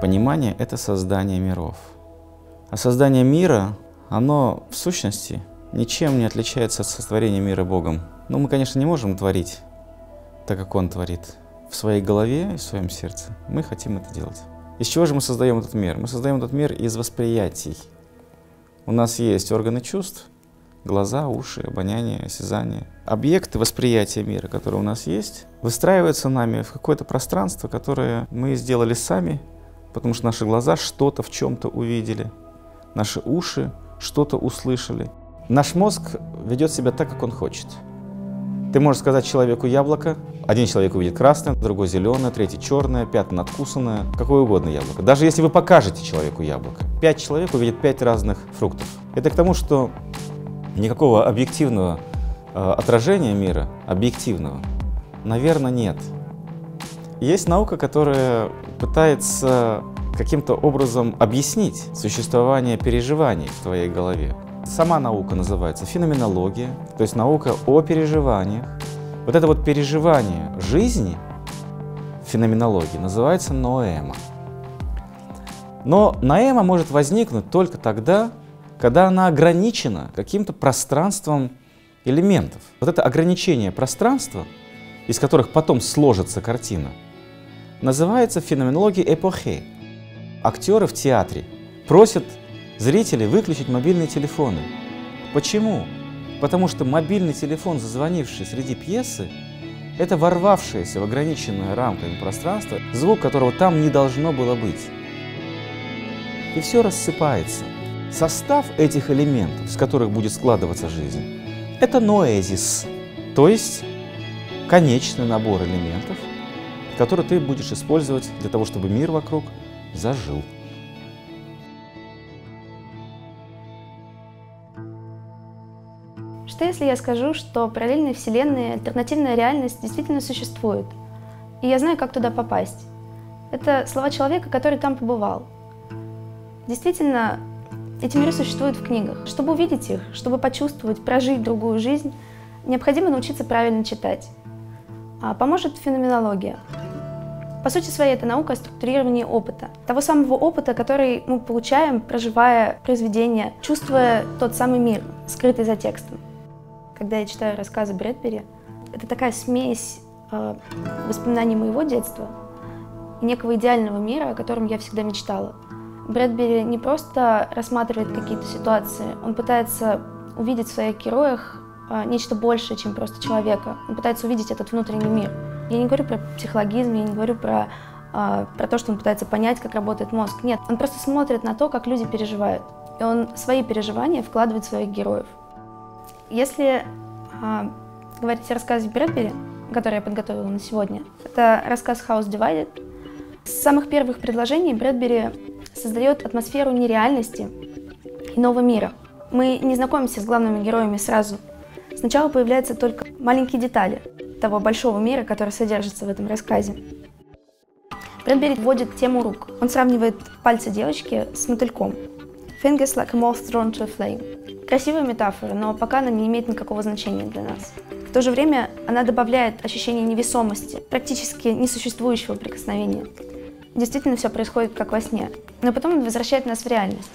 Понимание — это создание миров. А создание мира, оно в сущности ничем не отличается от сотворения мира Богом. Но мы, конечно, не можем творить так, как Он творит. В своей голове и в своем сердце мы хотим это делать. Из чего же мы создаем этот мир? Мы создаем этот мир из восприятий. У нас есть органы чувств, глаза, уши, обоняние, осязание. Объекты восприятия мира, которые у нас есть, выстраиваются нами в какое-то пространство, которое мы сделали сами, потому что наши глаза что-то в чем-то увидели, наши уши что-то услышали. Наш мозг ведет себя так, как он хочет. Ты можешь сказать человеку яблоко, один человек увидит красное, другой зеленое, третий черное, пятое надкусанное, какое угодно яблоко. Даже если вы покажете человеку яблоко, 5 человек увидят 5 разных фруктов. Это к тому, что никакого объективного отражения мира, объективного, наверное, нет. Есть наука, которая пытается каким-то образом объяснить существование переживаний в твоей голове. Сама наука называется феноменология, то есть наука о переживаниях. Вот это вот переживание жизни в феноменологии называется ноэма. Но ноэма может возникнуть только тогда, когда она ограничена каким-то пространством элементов. Вот это ограничение пространства, из которых потом сложится картина, называется феноменология эпохе. Актеры в театре просят зрителей выключить мобильные телефоны. Почему? Потому что мобильный телефон, зазвонивший среди пьесы, это ворвавшееся в ограниченное рамками пространство, звук которого там не должно было быть. И все рассыпается. Состав этих элементов, с которых будет складываться жизнь, это ноэзис, то есть конечный набор элементов, который ты будешь использовать для того, чтобы мир вокруг зажил. Что если я скажу, что параллельные вселенные, альтернативная реальность действительно существует, и я знаю, как туда попасть? Это слова человека, который там побывал. Действительно, эти миры существуют в книгах. Чтобы увидеть их, чтобы почувствовать, прожить другую жизнь, необходимо научиться правильно читать. А поможет феноменология. По сути своей, это наука о структурировании опыта. Того самого опыта, который мы получаем, проживая произведение, чувствуя тот самый мир, скрытый за текстом. Когда я читаю рассказы Брэдбери, это такая смесь воспоминаний моего детства и некого идеального мира, о котором я всегда мечтала. Брэдбери не просто рассматривает какие-то ситуации, он пытается увидеть в своих героях нечто большее, чем просто человека. Он пытается увидеть этот внутренний мир. Я не говорю про психологизм, я не говорю про то, что он пытается понять, как работает мозг. Нет, он просто смотрит на то, как люди переживают. И он свои переживания вкладывает в своих героев. Если говорить о рассказе Брэдбери, который я подготовила на сегодня, это рассказ «House Divided». С самых первых предложений Брэдбери создает атмосферу нереальности иного мира. Мы не знакомимся с главными героями сразу. Сначала появляются только маленькие детали того большого мира, который содержится в этом рассказе. Брэдбери вводит тему рук. Он сравнивает пальцы девочки с мотыльком. Fingers like a moth drawn to a flame. Красивая метафора, но пока она не имеет никакого значения для нас. В то же время она добавляет ощущение невесомости, практически несуществующего прикосновения. Действительно, все происходит как во сне. Но потом он возвращает нас в реальность.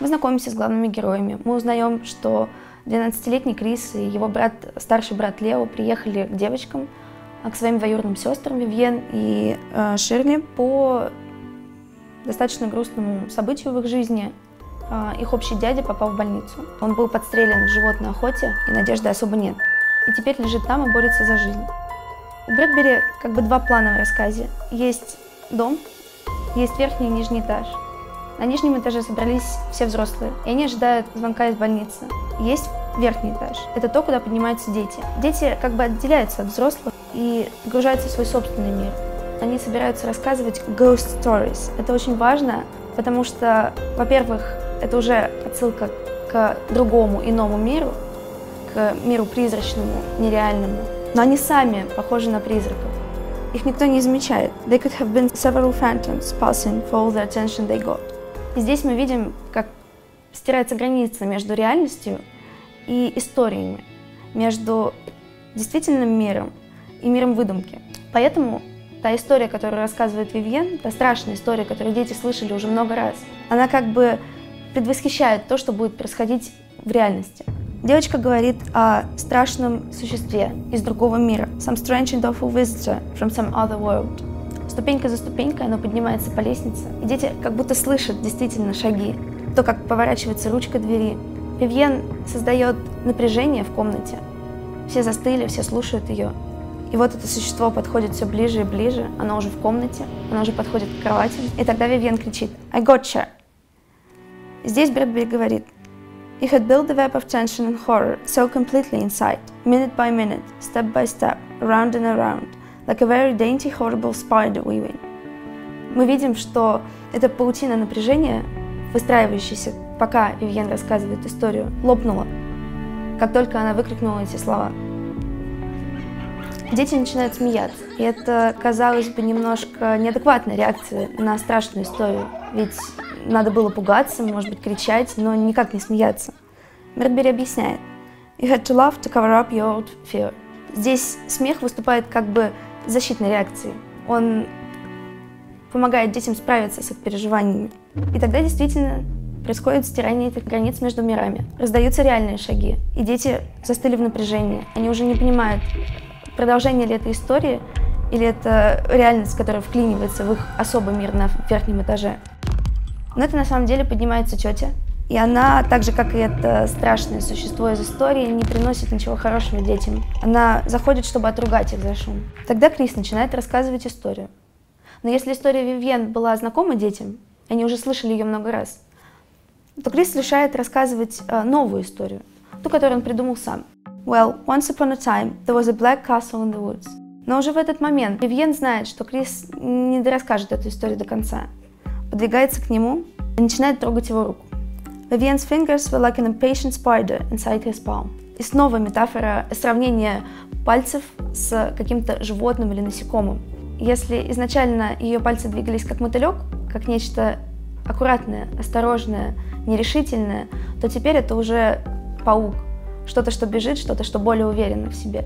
Мы знакомимся с главными героями. Мы узнаем, что 12-летний Крис и его брат, старший брат Лео приехали к девочкам, к своим двоюродным сестрам Вивьен и Ширли по достаточно грустному событию в их жизни. Их общий дядя попал в больницу. Он был подстрелен в животной охоте, и надежды особо нет. И теперь лежит там и борется за жизнь. У Брэдбери как бы два плана в рассказе. Есть дом, есть верхний и нижний этаж. На нижнем этаже собрались все взрослые, и они ожидают звонка из больницы. Есть верхний этаж. Это то, куда поднимаются дети. Дети как бы отделяются от взрослых и погружаются в свой собственный мир. Они собираются рассказывать ghost stories. Это очень важно, потому что, во-первых, это уже отсылка к другому, иному миру, к миру призрачному, нереальному. Но они сами похожи на призраков. Их никто не замечает. They could have been several phantoms passing for all the attention they got. И здесь мы видим, как стирается граница между реальностью и историями, между действительным миром и миром выдумки. Поэтому Та история, которую рассказывает Вивьен, та страшная история, которую дети слышали уже много раз, она как бы предвосхищает то, что будет происходить в реальности. Девочка говорит о страшном существе из другого мира. Some strange and awful visitor from some other world. Ступенька за ступенькой она поднимается по лестнице, и дети как будто слышат действительно шаги, то, как поворачивается ручка двери. Вивьен создает напряжение в комнате. Все застыли, все слушают ее. И вот это существо подходит все ближе и ближе, оно уже в комнате, оно уже подходит к кровати. И тогда Вивьен кричит «I gotcha!». Здесь Брэдбери говорит «It had built a web of tension and horror so completely inside, minute by minute, step by step, round and around, like a very dainty, horrible spider weaving». Мы видим, что эта паутина напряжения, выстраивающаяся, пока Вивьен рассказывает историю, лопнула, как только она выкрикнула эти слова. Дети начинают смеяться, и это, казалось бы, немножко неадекватная реакция на страшную историю, ведь надо было пугаться, может быть, кричать, но никак не смеяться. Брэдбери объясняет «You had to laugh to cover up your old fear». Здесь смех выступает как бы защитной реакцией, он помогает детям справиться с их переживаниями. И тогда действительно происходит стирание этих границ между мирами, раздаются реальные шаги, и дети застыли в напряжении, они уже не понимают, продолжение ли это истории, или это реальность, которая вклинивается в их особый мир на верхнем этаже. Но это на самом деле поднимается тетя, и она, так же как и это страшное существо из истории, не приносит ничего хорошего детям. Она заходит, чтобы отругать их за шум. Тогда Крис начинает рассказывать историю. Но если история Вивьен была знакома детям, они уже слышали ее много раз, то Крис решает рассказывать новую историю, ту, которую он придумал сам. Well, once upon a time, there was a black castle in the woods. Но уже в этот момент Вивьен знает, что Крис не дорасскажет эту историю до конца. Подвигается к нему и начинает трогать его руку. Vivian's fingers were like an impatient spider inside his palm. И снова метафора сравнения пальцев с каким-то животным или насекомым. Если изначально ее пальцы двигались как мотылек, как нечто аккуратное, осторожное, нерешительное, то теперь это уже паук. Что-то, что бежит, что-то, что более уверенно в себе.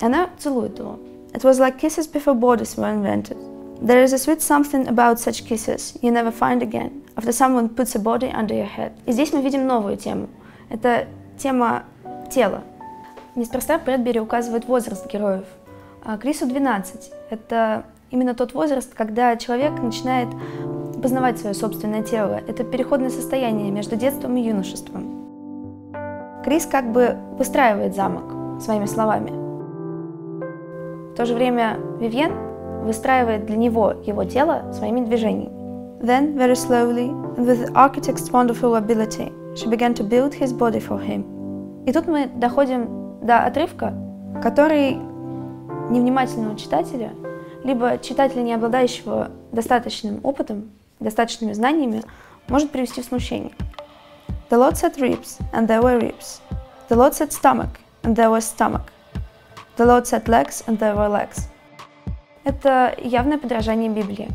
Она целует его. It was like kisses before borders were invented. There is a sweet something about such kisses you never find again after someone puts a body under your head. И здесь мы видим новую тему. Это тема тела. Неспроста Брэдбери указывает возраст героев. Крису 12. Это именно тот возраст, когда человек начинает познавать свое собственное тело. Это переходное состояние между детством и юношеством. Крис как бы выстраивает замок своими словами. В то же время Вивьен выстраивает для него его тело своими движениями. Then, very slowly, and with the architect's wonderful ability, she began to build his body for him. И тут мы доходим до отрывка, который невнимательного читателя, либо читателя, не обладающего достаточным опытом, достаточными знаниями, может привести в смущение. The Lord said ribs, and there were ribs. The Lord said stomach, and there was stomach. The Lord said legs, and there were legs. Это явное подражание Библии.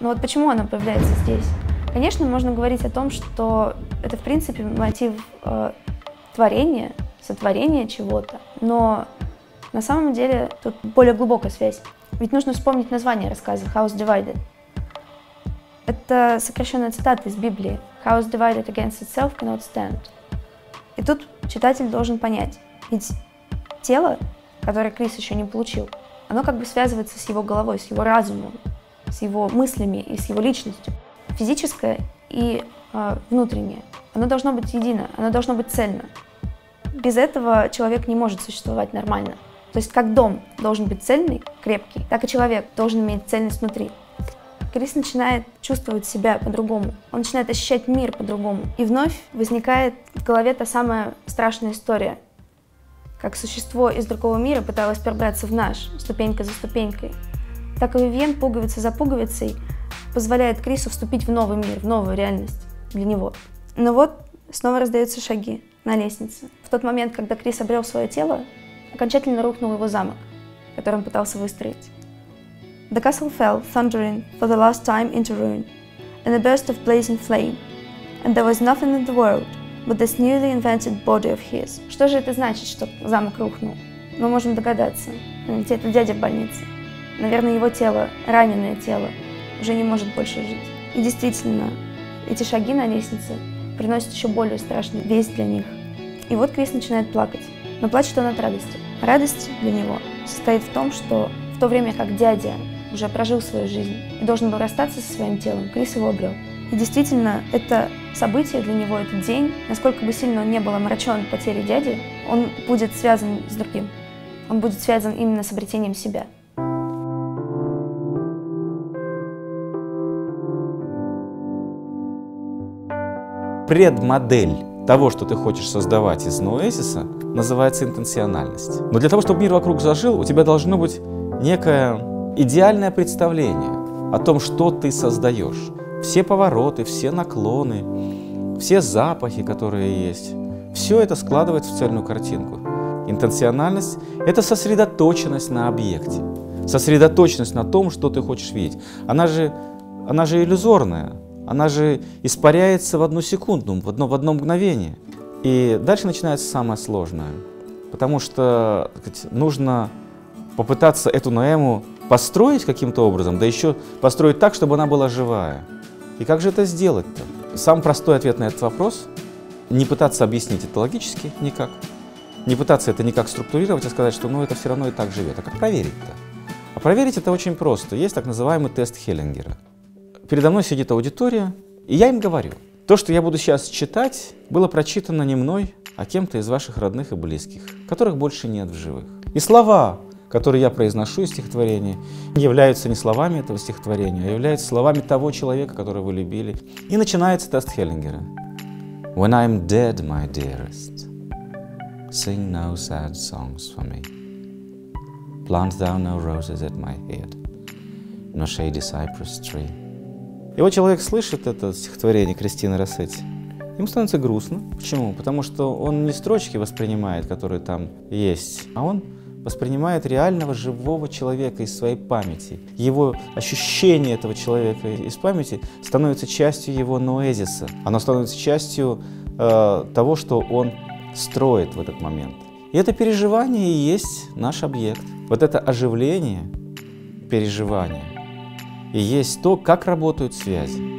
Но вот почему оно появляется здесь? Конечно, можно говорить о том, что это, в принципе, мотив творения, сотворения чего-то. Но на самом деле тут более глубокая связь. Ведь нужно вспомнить название рассказа «House Divided». Это сокращенная цитата из Библии. House divided against itself cannot stand. И тут читатель должен понять, ведь тело, которое Крис еще не получил, оно как бы связывается с его головой, с его разумом, с его мыслями и с его личностью. Физическое и внутреннее. Оно должно быть едино, оно должно быть цельно. Без этого человек не может существовать нормально. То есть как дом должен быть цельный, крепкий, так и человек должен иметь цельность внутри. Крис начинает чувствовать себя по-другому, он начинает ощущать мир по-другому. И вновь возникает в голове та самая страшная история, как существо из другого мира пыталось пробраться в наш, ступенька за ступенькой. Так и Вивьен, пуговица за пуговицей, позволяет Крису вступить в новый мир, в новую реальность для него. Но вот снова раздаются шаги на лестнице. В тот момент, когда Крис обрел свое тело, окончательно рухнул его замок, который он пытался выстроить. The castle fell, thundering, for the last time into ruin, in a burst of blazing flame, and there was nothing in the world but this newly invented body of his. Что же это значит, что замок рухнул? Мы можем догадаться. Ведь это дядя в больнице. Наверное, его тело, раненое тело, уже не может больше жить. И действительно, эти шаги на лестнице приносят еще более страшную весть для них. И вот Крис начинает плакать, но плачет он от радости. Радость для него состоит в том, что в то время как дядя уже прожил свою жизнь и должен был расстаться со своим телом, Крис его обрел. И действительно, это событие для него, этот день, насколько бы сильно он не был омрачен потерей дяди, он будет связан с другим. Он будет связан именно с обретением себя. Предмодель того, что ты хочешь создавать из ноэзиса, называется интенсиональность. Но для того, чтобы мир вокруг зажил, у тебя должно быть некое идеальное представление о том, что ты создаешь. Все повороты, все наклоны, все запахи, которые есть, все это складывается в цельную картинку. Интенсиональность — это сосредоточенность на объекте, сосредоточенность на том, что ты хочешь видеть. Она же иллюзорная, она же испаряется в одну секунду, в одно мгновение. И дальше начинается самое сложное, потому что нужно попытаться эту ноэму построить каким-то образом, да еще построить так, чтобы она была живая. И как же это сделать-то? Самый простой ответ на этот вопрос — не пытаться объяснить это логически никак, не пытаться это никак структурировать, а сказать, что ну, это все равно и так живет. А как проверить-то? А проверить это очень просто. Есть так называемый тест Хеллингера. Передо мной сидит аудитория, и я им говорю: то, что я буду сейчас читать, было прочитано не мной, а кем-то из ваших родных и близких, которых больше нет в живых. И слова, которые я произношу из стихотворения, являются не словами этого стихотворения, а являются словами того человека, которого вы любили. И начинается тест Хеллингера. When I'm dead, my dearest, sing no sad songs for me. Plant thou no roses at my head, no shady cypress tree. И вот человек слышит это стихотворение Кристины Рассетти. Ему становится грустно. Почему? Потому что он не строчки воспринимает, которые там есть, а он воспринимает реального живого человека из своей памяти. Его ощущение этого человека из памяти становится частью его ноэзиса. Оно становится частью того, что он строит в этот момент. И это переживание и есть наш объект. Вот это оживление, переживание и есть то, как работают связи.